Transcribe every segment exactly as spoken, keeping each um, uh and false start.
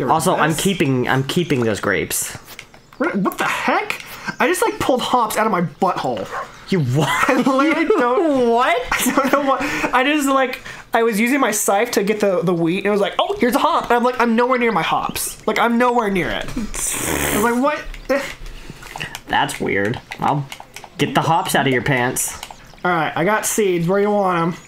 Also, I'm keeping I'm keeping those grapes. What the heck? I just like pulled hops out of my butthole. You what? I literally don't what? I don't know what. I just like I was using my scythe to get the the wheat, and it was like, oh, here's a hop. And I'm like, I'm nowhere near my hops. Like I'm nowhere near it. I was like, what? That's weird. I'll get the hops out of your pants. All right, I got seeds. Where you want them?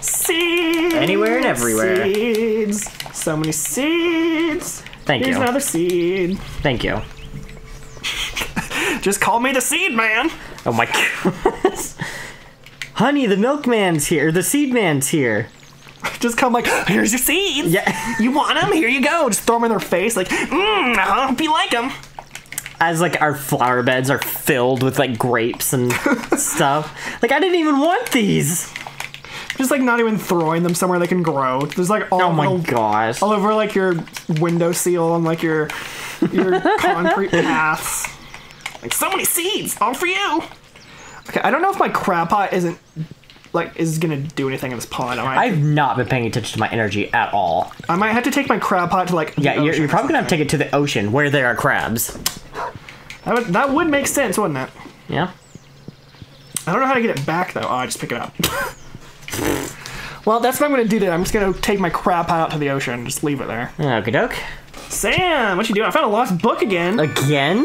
Seeds. Anywhere and everywhere. Seeds. So many seeds. Thank Here's you. Here's another seed. Thank you. Just call me the seed man. Oh my goodness. Honey, the milkman's here. The seed man's here. Just come like, here's your seeds. Yeah. You want them? Here you go. Just throw them in their face like, mmm, I hope you like them. As like our flower beds are filled with like grapes and stuff. Like I didn't even want these. Just like not even throwing them somewhere they can grow. There's like all oh my all, gosh, all over like your window seal and like your your concrete paths. Like so many seeds, all for you. Okay, I don't know if my crab pot isn't like is gonna do anything in this pond. I might I've have to, not been paying attention to my energy at all. I might have to take my crab pot to like. Yeah, you're, you're probably gonna have to take it to the ocean where there are crabs. That would, that would make sense, wouldn't it? Yeah. I don't know how to get it back though. Oh, I just pick it up. Well, that's what I'm gonna do today. I'm just gonna take my crab pot out to the ocean and just leave it there. Okie doke. Sam, what you doing? I found a lost book again. Again?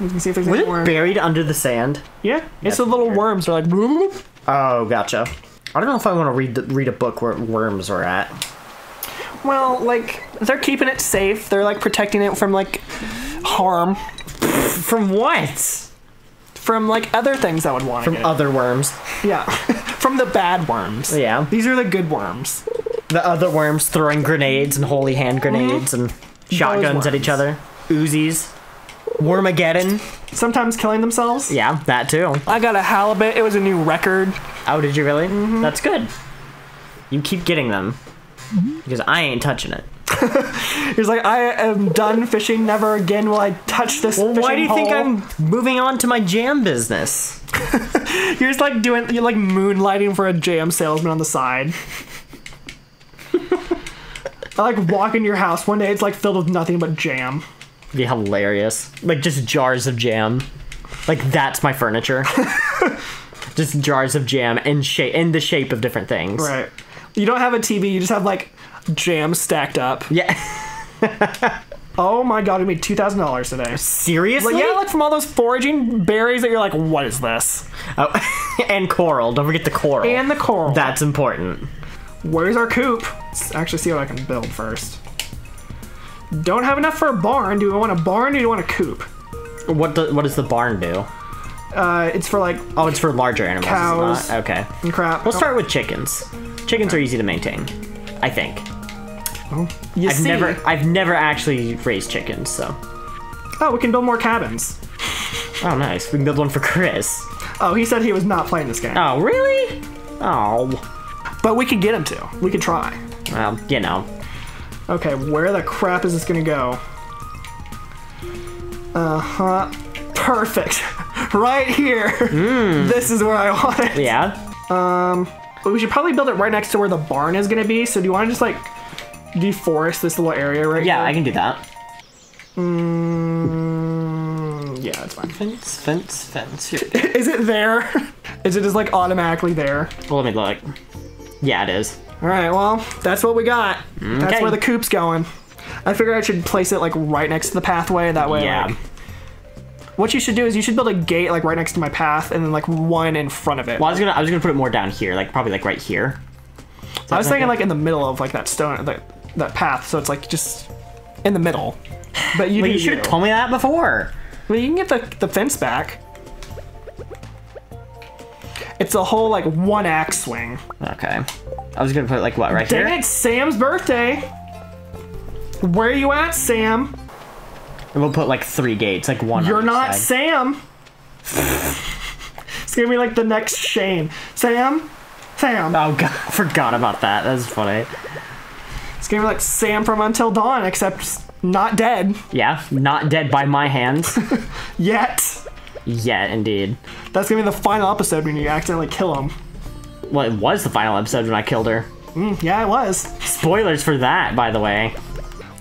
You can see if there's Was it worm. buried under the sand? Yeah. That's it's the little weird. worms are like. Bloop. Oh, gotcha. I don't know if I want to read the, read a book where worms are at. Well, like they're keeping it safe. They're like protecting it from like harm. From what? From like other things I would want. From other worms. Yeah. From the bad worms. Yeah. These are the good worms. The other worms throwing grenades and holy hand grenades mm-hmm. and shotguns at each other. Uzis. Wormageddon. Sometimes killing themselves. Yeah, that too. I got a halibut. It was a new record. Oh, did you really? Mm-hmm. That's good. You keep getting them. Mm-hmm. Because I ain't touching it. He's like, I am done fishing. Never again will I touch this well, fishing Why do you hole. think I'm moving on to my jam business? You're just like doing, you're like moonlighting for a jam salesman on the side. I like walk in your house. One day it's like filled with nothing but jam. It'd be hilarious. Like just jars of jam. Like that's my furniture. Just jars of jam in, sha in the shape of different things. Right. You don't have a T V. You just have like jam stacked up. Yeah. Oh my god, we made two thousand dollars today. Seriously? Like, yeah, like from all those foraging berries that you're like, what is this? Oh, and coral. Don't forget the coral. And the coral. That's important. Where's our coop? Let's actually see what I can build first. Don't have enough for a barn. Do we want a barn or do we want a coop? What, the, what does the barn do? Uh, it's for like... Oh, it's for larger animals. Cows. Not? Okay. And crap. We'll oh. start with chickens. Chickens okay. are easy to maintain. I think. Oh, you I've see. never, I've never actually raised chickens, so. Oh, we can build more cabins. Oh, nice. We can build one for Chris. Oh, he said he was not playing this game. Oh, really? Oh. But we could get him to. We could try. Well, you know. Okay, where the crap is this gonna go? Uh huh. Perfect. Right here. Mm. This is where I want it. Yeah. Um. We should probably build it right next to where the barn is going to be. So do you want to just, like, deforest this little area right yeah, here? Yeah, I can do that. Mm, yeah, it's fine. Fence, fence, fence. Here it is. Is it there? Is it just, like, automatically there? Well, let me look. Yeah, it is. All right, well, that's what we got. Okay. That's where the coop's going. I figured I should place it, like, right next to the pathway. That way, yeah. like... What you should do is you should build a gate like right next to my path, and then like one in front of it. Well, I was gonna I was gonna put it more down here, like probably like right here. I was thinking like in the middle of like that stone that that path, so it's like just in the middle. But you, well, you should have told me that before. Well, you can get the the fence back. It's a whole like one axe swing. Okay. I was gonna put like what right Dang here. Dang it! Sam's birthday. Where are you at, Sam? And we'll put like three gates, like one. You're on not side. Sam. It's gonna be like the next Shane. Sam, Sam. Oh god, I forgot about that. That's funny. It's gonna be like Sam from Until Dawn, except not dead. Yeah, not dead by my hands. Yet. Yet, indeed. That's gonna be the final episode when you accidentally kill him. Well, it was the final episode when I killed her. Mm, yeah, it was. Spoilers for that, by the way.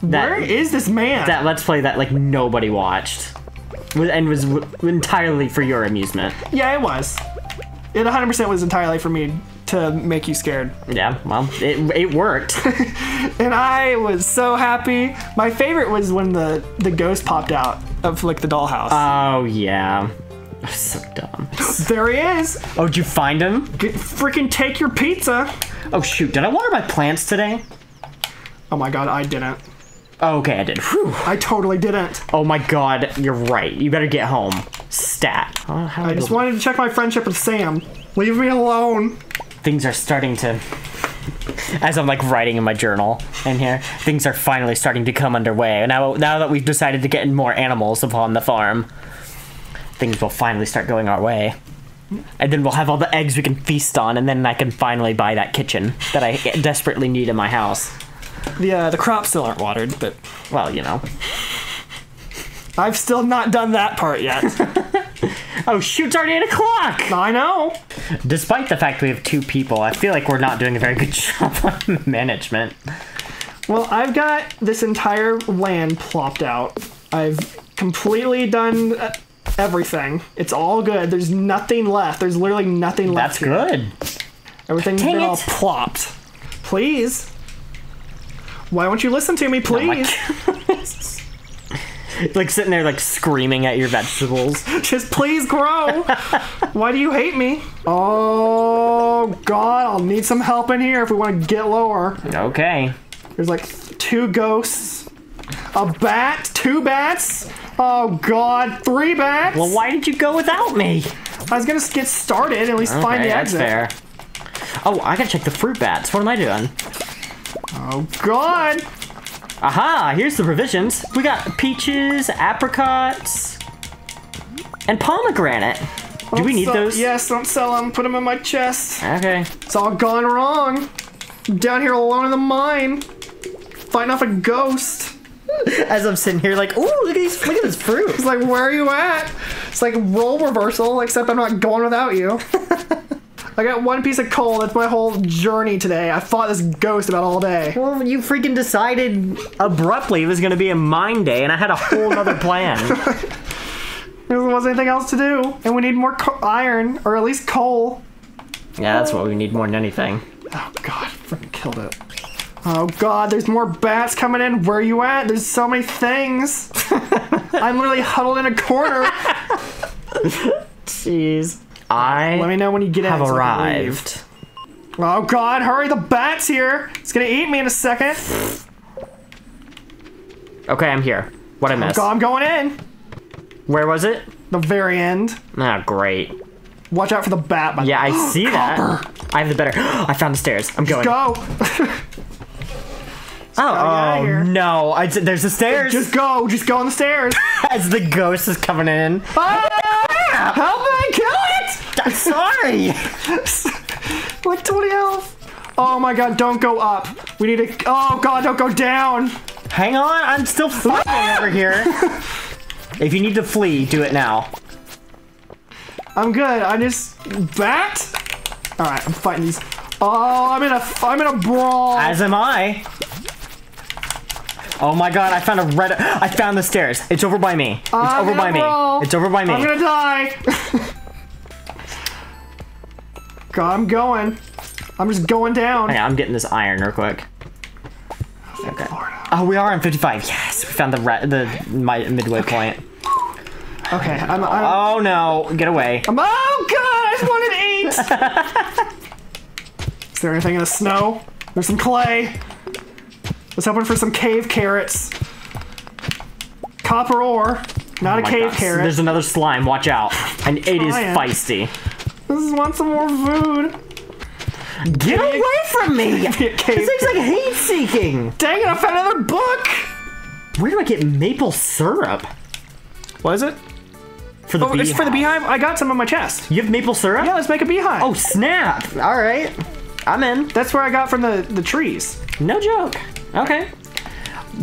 That, Where is this man? That Let's Play that, like, nobody watched. And was w entirely for your amusement. Yeah, it was. It one hundred percent was entirely for me to make you scared. Yeah, well, it, it worked. And I was so happy. My favorite was when the, the ghost popped out of, like, the dollhouse. Oh, yeah. That's so dumb. There he is. Oh, did you find him? Get, freaking take your pizza. Oh, shoot. Did I water my plants today? Oh, my God, I didn't. Oh, okay, I did. Whew. I totally didn't. Oh my God, you're right. You better get home. Stat. How, how I just it? wanted to check my friendship with Sam. Leave me alone. Things are starting to... As I'm like writing in my journal in here, things are finally starting to come underway. Now, now that we've decided to get in more animals upon the farm, things will finally start going our way. And then we'll have all the eggs we can feast on, and then I can finally buy that kitchen that I desperately need in my house. The, uh, the crops still aren't watered, but... Well, you know. I've still not done that part yet. Oh, shoot, it's already eight o'clock! I know! Despite the fact we have two people, I feel like we're not doing a very good job on management. Well, I've got this entire land plopped out. I've completely done everything. It's all good. There's nothing left. There's literally nothing left. That's here. good. Everything's been all plopped. Please. Why won't you listen to me, please? Oh like sitting there, like screaming at your vegetables. Just please grow. Why do you hate me? Oh God, I'll need some help in here if we want to get lower. Okay. There's like two ghosts, a bat, two bats. Oh God, three bats. Well, why did you go without me? I was gonna get started. At least okay, find the exit. That's fair. Oh, I gotta check the fruit bats. What am I doing? Oh, God! Aha! Here's the provisions. We got peaches, apricots, and pomegranate. Don't Do we need those? Yes, don't sell them. Put them in my chest. Okay. It's all gone wrong. I'm down here alone in the mine. Fighting off a ghost. As I'm sitting here like, ooh, look at, these, look at this fruit. It's like, where are you at? It's like role reversal, except I'm not going without you. I got one piece of coal. That's my whole journey today. I fought this ghost about all day. Well, you freaking decided abruptly it was going to be a mine day, and I had a whole other plan. There wasn't anything else to do, and we need more co iron, or at least coal. Yeah, that's what we need more than anything. Oh, God. Freaking killed it. Oh, God. There's more bats coming in. Where are you at? There's so many things. I'm literally huddled in a corner. Jeez. I Let me know when you get have arrived. Oh God, hurry, the bat's here. It's gonna eat me in a second. Okay, I'm here. What I missed? Oh God, I'm going in. Where was it? The very end. Ah, oh, great. Watch out for the bat. By yeah, the I see that. I have the better. I found the stairs. I'm going. Just go. Oh, oh no, I, there's the stairs. Just go, just go on the stairs. As the ghost is coming in. Oh, help me, kill it. I'm sorry! Like twenty health! Oh my God, don't go up. We need to- Oh God, don't go down! Hang on, I'm still flying ah! over here. If you need to flee, do it now. I'm good, I just- Bat? Alright, I'm fighting these- Oh, I'm in a- I'm in a brawl! As am I! Oh my God, I found a red- I found the stairs. It's over by me. It's I'm over by brawl. me. It's over by me. I'm gonna die! God, I'm going. I'm just going down. Okay, I'm getting this iron real quick. Okay. Oh, we are on fifty-five. Yes, we found the re the my midway okay. point. Okay, I'm, I'm. Oh no, get away! I'm, oh God, I just wanted to eat. Is there anything in the snow? There's some clay. I was hoping for some cave carrots. Copper ore, not oh a cave gosh. carrot. There's another slime. Watch out! And it is feisty. Just want some more food. Get, Get away a, from me! This thing's like hate-seeking! Dang it, I found another book! Where do I get maple syrup? What is it? For the oh, beehive. It's for the beehive? I got some in my chest. You have maple syrup? Yeah, let's make a beehive. Oh, snap! Alright. I'm in. That's where I got from the, the trees. No joke. Okay.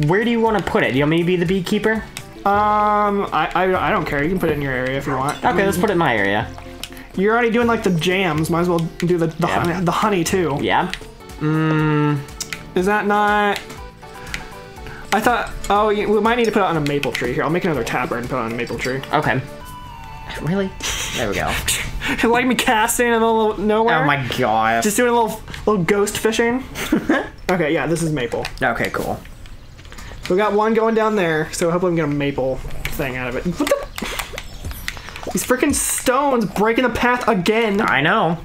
Where do you want to put it? Do you want me to be the beekeeper? Um, I, I, I don't care. You can put it in your area if you want. Okay, I mean, let's put it in my area. You're already doing like the jams. Might as well do the the, yeah. honey, the honey too. Yeah. Mmm. Is that not? I thought, oh, we might need to put it on a maple tree. Here, I'll make another tabard and put it on a maple tree. Okay. Really? There we go. Like me casting in the middle of nowhere? Oh my god. Just doing a little, little ghost fishing. Okay, yeah, this is maple. Okay, cool. So we got one going down there, so hopefully we can get a maple thing out of it. What the? These freaking stones breaking the path again. I know.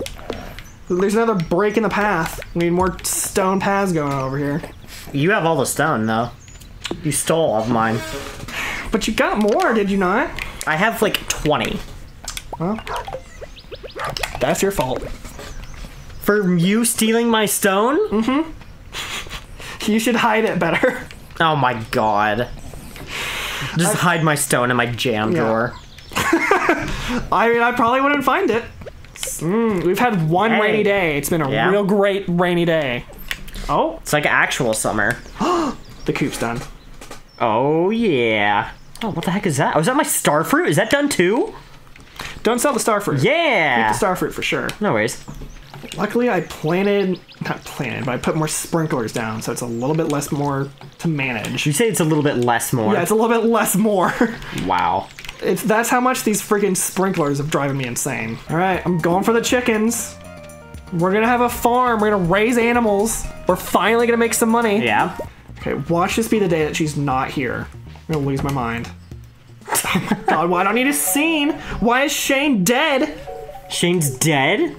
There's another break in the path. We need more stone paths going over here. You have all the stone, though. You stole all of mine. But you got more, did you not? I have, like, twenty. Well, that's your fault. For you stealing my stone? Mm-hmm. You should hide it better. Oh, my God. Just I, hide my stone in my jam yeah. drawer. I mean, I probably wouldn't find it. Mm, we've had one hey. rainy day. It's been a yeah. real great rainy day. Oh. It's like actual summer. The coop's done. Oh, yeah. Oh, what the heck is that? Oh, is that my starfruit? Is that done too? Don't sell the starfruit. Yeah. Keep the starfruit for sure. No worries. Luckily, I planted, not planted, but I put more sprinklers down, so it's a little bit less more to manage. You say it's a little bit less more. Yeah, it's a little bit less more. Wow. It's, that's how much these freaking sprinklers have driven me insane. All right, I'm going for the chickens. We're gonna have a farm. We're gonna raise animals. We're finally gonna make some money. Yeah. Okay, watch this be the day that she's not here. I'm gonna lose my mind. Oh my god, why don't I need a scene? Why is Shane dead? Shane's dead?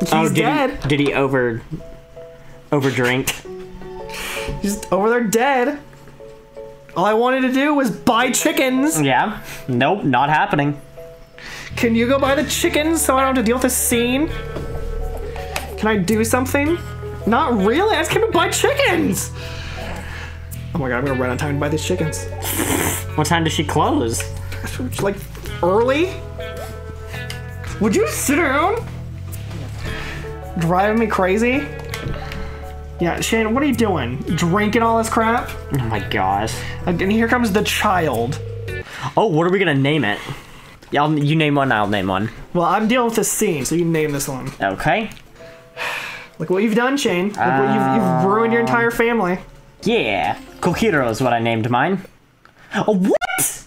He's oh, did dead. He, did he over... over drink? He's over there dead. All I wanted to do was buy chickens. Yeah. Nope, not happening. Can you go buy the chickens so I don't have to deal with this scene? Can I do something? Not really. I just came to buy chickens. Oh my god, I'm gonna run out of time to buy these chickens. What time does she close? Like, early? Would you sit down? Driving me crazy? Yeah, Shane, what are you doing? Drinking all this crap? Oh my gosh. And here comes the child. Oh, what are we gonna name it? Yeah, I'll, you name one, I'll name one. Well, I'm dealing with this scene, so you name this one. Okay. Look what you've done, Shane. Look uh, what you've, you've ruined your entire family. Yeah. Kokiro is what I named mine. Oh, what?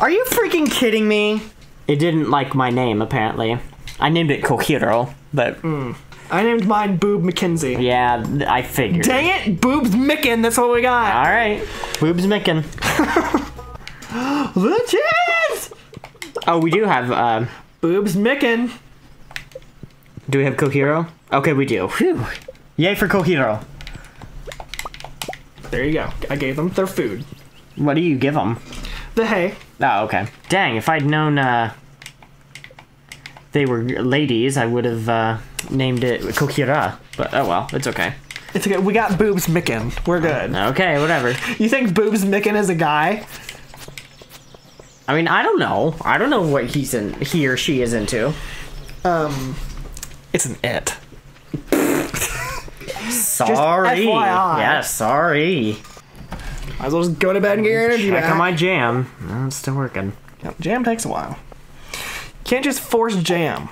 Are you freaking kidding me? It didn't like my name, apparently. I named it Kokiro, but... Mm. I named mine Boob McKenzie. Yeah, I figured. Dang it! Boob's Mickin', that's what we got! Alright. Boob's Mickin'. The chance! Oh, we do have, uh... Boob's Mickin'. Do we have Kokiro? Okay, we do. Whew. Yay for Kokiro. There you go. I gave them their food. What do you give them? The hay. Oh, okay. Dang, if I'd known uh, they were ladies, I would have uh, named it Kokira. But oh well, it's okay. It's okay. We got Boobs Mickin'. We're good. Okay, whatever. You think Boobs Mickin' is a guy? I mean, I don't know. I don't know what he's in. He or she is into. Um, it's an it. Sorry. Yeah, sorry. Might as well just go to bed and get your energy back. Check on my jam. No, it's still working. Yep, jam takes a while. Can't just force jam.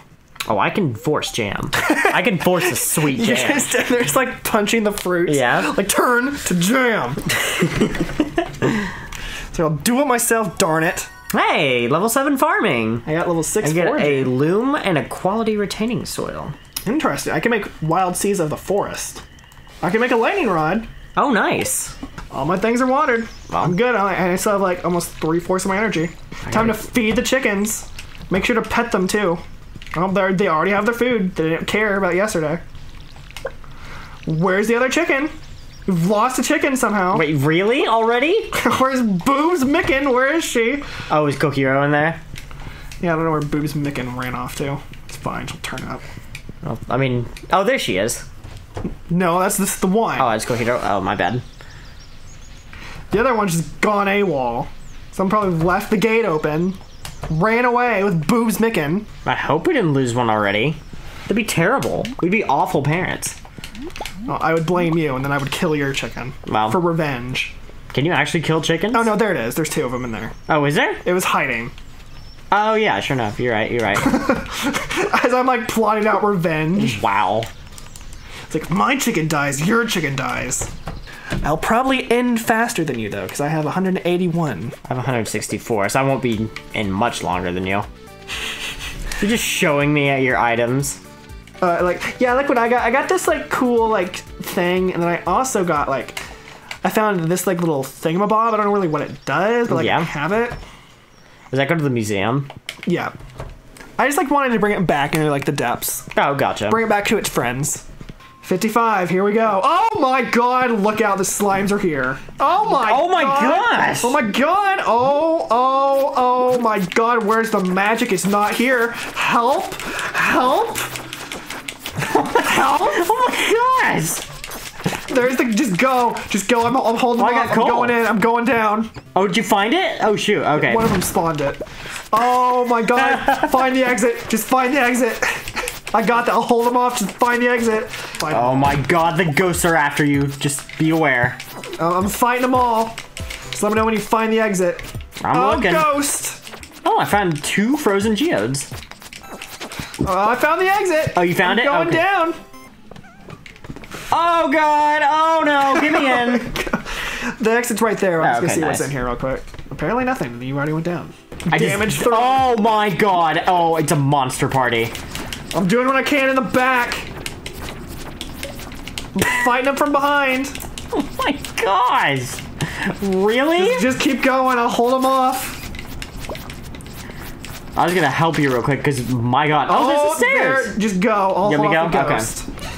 Oh, I can force jam. I can force a sweet jam. You just, they're just like punching the fruits. Yeah. Like, turn to jam. So I'll do it myself, darn it. Hey, level seven farming. I got level six farming. I get foraging. A loom and a quality retaining soil. Interesting. I can make wild seeds of the forest. I can make a lightning rod. Oh, nice. All my things are watered. Well, I'm good. I, I still have like almost three-fourths of my energy. I Time to feed the chickens. Make sure to pet them, too. Oh, they already have their food. They didn't care about yesterday. Where's the other chicken? We've lost a chicken somehow. Wait, really? Already? Where's Boobs Mickin'? Where is she? Oh, is Kokiro in there? Yeah, I don't know where Boobs Mickin' ran off to. It's fine. She'll turn up. Well, I mean... Oh, there she is. No, that's this the one. Oh, it's Kokiro. Oh, my bad. The other one's just gone AWOL. Some probably left the gate open, ran away with Boobs Mickin'. I hope we didn't lose one already. That'd be terrible. We'd be awful parents. Well, I would blame you, and then I would kill your chicken. Well, for revenge. Can you actually kill chickens? Oh, no, there it is. There's two of them in there. Oh, is there? It was hiding. Oh, yeah, sure enough. You're right, you're right. As I'm, like, plotting out revenge. Wow. It's like, my chicken dies, your chicken dies. I'll probably end faster than you, though, because I have one hundred eighty-one. I have one hundred sixty-four, so I won't be in much longer than you. You're just showing me at your items. Uh, like, yeah, look what I got. I got this, like, cool, like, thing, and then I also got, like, I found this, like, little thingamabob. I don't know really what it does, but, like, yeah. I have it. Does that go to the museum? Yeah. I just, like, wanted to bring it back into, like, the depths. Oh, gotcha. Bring it back to its friends. fifty-five, here we go. Oh my god, look out, the slimes are here. Oh my god. Oh my gosh. Oh my god. Oh, oh, oh my god, where's the magic? It's not here. Help. Help. Help. Oh my gosh. There's the, just go. Just go, I'm, I'm holding oh, off. I'm going in, I'm going down. Oh, did you find it? Oh shoot, okay. One of them spawned it. Oh my god, find the exit. Just find the exit. I got that. I'll hold them off. Just find the exit. Find oh my god, the ghosts are after you. Just be aware. Uh, I'm fighting them all. Just let me know when you find the exit. I'm oh, looking. Ghost! Oh, I found two frozen geodes. Uh, I found the exit. Oh, you found I'm it? Going okay. down. Oh god. Oh no. Get me in. The exit's right there. I'm oh, just gonna okay, see nice. What's in here real quick. Apparently nothing. You already went down. I Damage just, through. Oh my god. Oh, it's a monster party. I'm doing what I can in the back. I'm fighting them from behind. Oh my gosh. Really? Just, just keep going. I'll hold them off. I was going to help you real quick because my god. Oh, oh there's the stairs. There, just go. I'll hold off the ghost. Okay.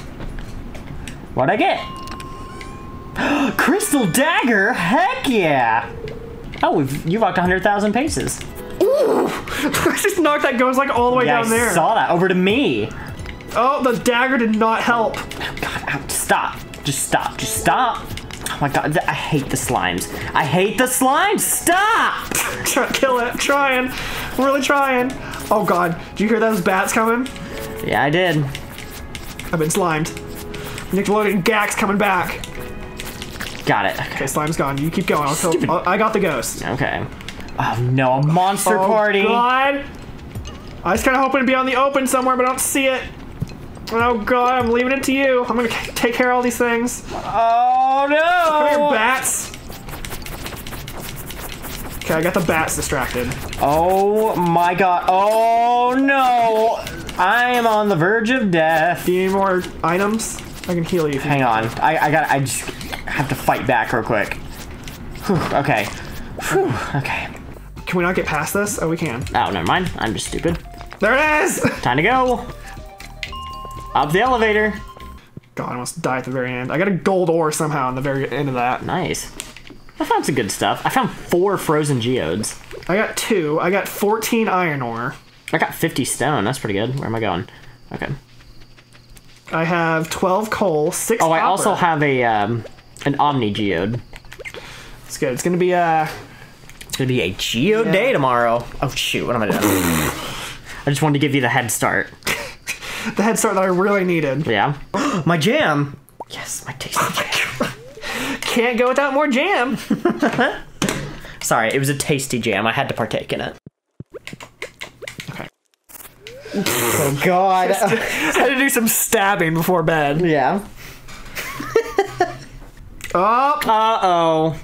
What'd I get? Crystal dagger? Heck yeah. Oh, we've, you walked one hundred thousand paces. Ooh! I just knocked that ghost like all the way yeah, down there. I saw that. Over to me. Oh, the dagger did not help. Oh, god. Stop. Just stop. Just stop. Oh my god. I hate the slimes. I hate the slimes. Stop! Kill it. I'm trying. I'm really trying. Oh god. Did you hear those bats coming? Yeah, I did. I've been slimed. Nickelodeon Gax coming back. Got it. Okay, okay slime's gone. You keep going. I'll Stupid. Kill. I got the ghost. Okay. Oh no, a monster oh, party! God! I was kind of hoping to be on the open somewhere, but I don't see it. Oh god, I'm leaving it to you. I'm gonna take care of all these things. Oh no! Come here, bats! Okay, I got the bats distracted. Oh my god! Oh no! I am on the verge of death. Do you need more items? I can heal you. If Hang you on, I, I got. I just have to fight back real quick. Whew, okay. Whew, okay. Can we not get past this? Oh, we can. Oh, never mind. I'm just stupid. There it is! Time to go. Up the elevator. God, I almost died at the very end. I got a gold ore somehow in the very end of that. Nice. I found some good stuff. I found four frozen geodes. I got two. I got fourteen iron ore. I got fifty stone. That's pretty good. Where am I going? Okay. I have twelve coal, six Oh, copper. I also have a um, an omni geode. It's good. It's going to be a... It's gonna be a Geo yeah. day tomorrow. Oh shoot, what am I doing? I just wanted to give you the head start. The head start that I really needed. Yeah. My jam! Yes, my tasty oh jam. My Can't go without more jam! Sorry, it was a tasty jam. I had to partake in it. Okay. Oh god. I had to do some stabbing before bed. Yeah. Oh! Uh-oh.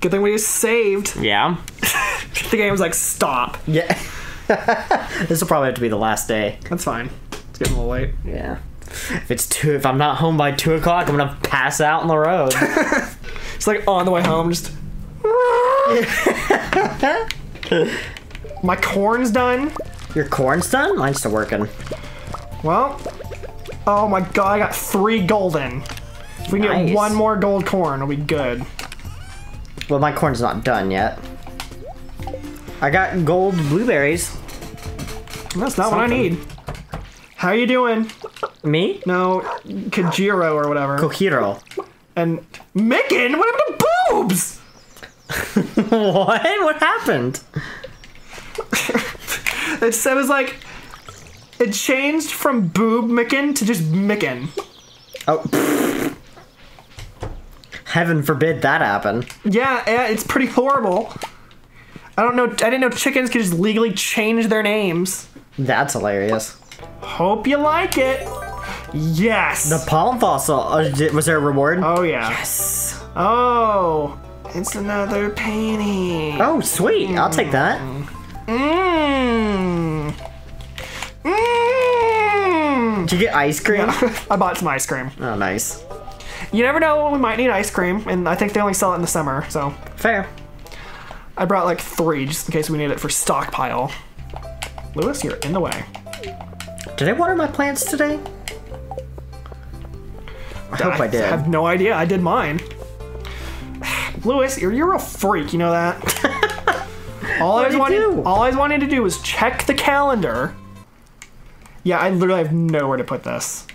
Good thing we just saved. Yeah. The game was like, stop. Yeah. This will probably have to be the last day. That's fine. It's getting a little late. Yeah. If it's two, if I'm not home by two o'clock, I'm gonna pass out on the road. It's like on the way home, just. My corn's done. Your corn's done? Mine's still working. Well. Oh my god! I got three golden. If we nice. Get one more gold corn, it'll be good. Well, my corn's not done yet. I got gold blueberries. That's not Something. What I need. How you doing? Me? No, Kajiro or whatever. Kohiro. And Micken? What happened to boobs? What? What happened? It, it was like, it changed from boob Micken to just Micken. Oh, pfft. Heaven forbid that happen. Yeah, yeah, it's pretty horrible. I don't know. I didn't know chickens could just legally change their names. That's hilarious. Hope you like it. Yes! The palm fossil. Uh, was there a reward? Oh, yeah. Yes. Oh, it's another painting. Oh, sweet. Mm. I'll take that. Mmm. Mmm. Did you get ice cream? Yeah. I bought some ice cream. Oh, nice. You never know, we might need ice cream, and I think they only sell it in the summer, so. Fair. I brought like three just in case we need it for stockpile. Lewis, you're in the way. Did I water my plants today? I hope I, I did. I have no idea. I did mine. Lewis, you're, you're a freak. You know that? all, I wanted, all I wanted to do was check the calendar. Yeah, I literally have nowhere to put this.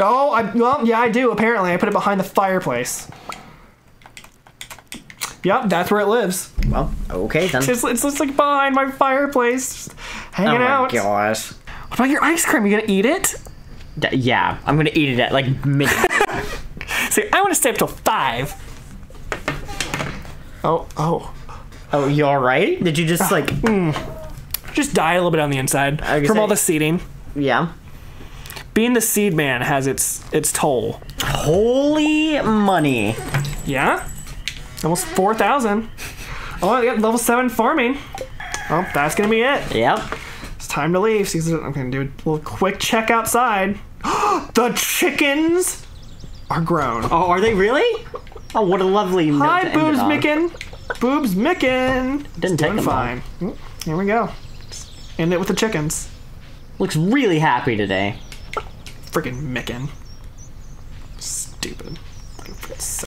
Oh, I, well, yeah, I do, apparently. I put it behind the fireplace. Yep, that's where it lives. Well, okay, then. It's, it's, it's like behind my fireplace, just hanging out. Oh, my gosh. What about your ice cream? Are you going to eat it? D yeah, I'm going to eat it at, like, midnight. See, I want to stay up till five. Oh, oh. Oh, you all right? Did you just, like... Mm. Just die a little bit on the inside from all the seeding. Yeah. Being the seed man has its its toll. Holy money. Yeah. Almost four thousand. Oh, I got level seven farming. Oh, that's going to be it. Yep. It's time to leave. I'm going to do a little quick check outside. The chickens are grown. Oh, are they really? Oh, what a lovely note. Hi, Boobs Mickin. Boobs Mickin. Didn't take them fine. Long. Here we go. End it with the chickens. Looks really happy today. Freaking Mickin. Stupid.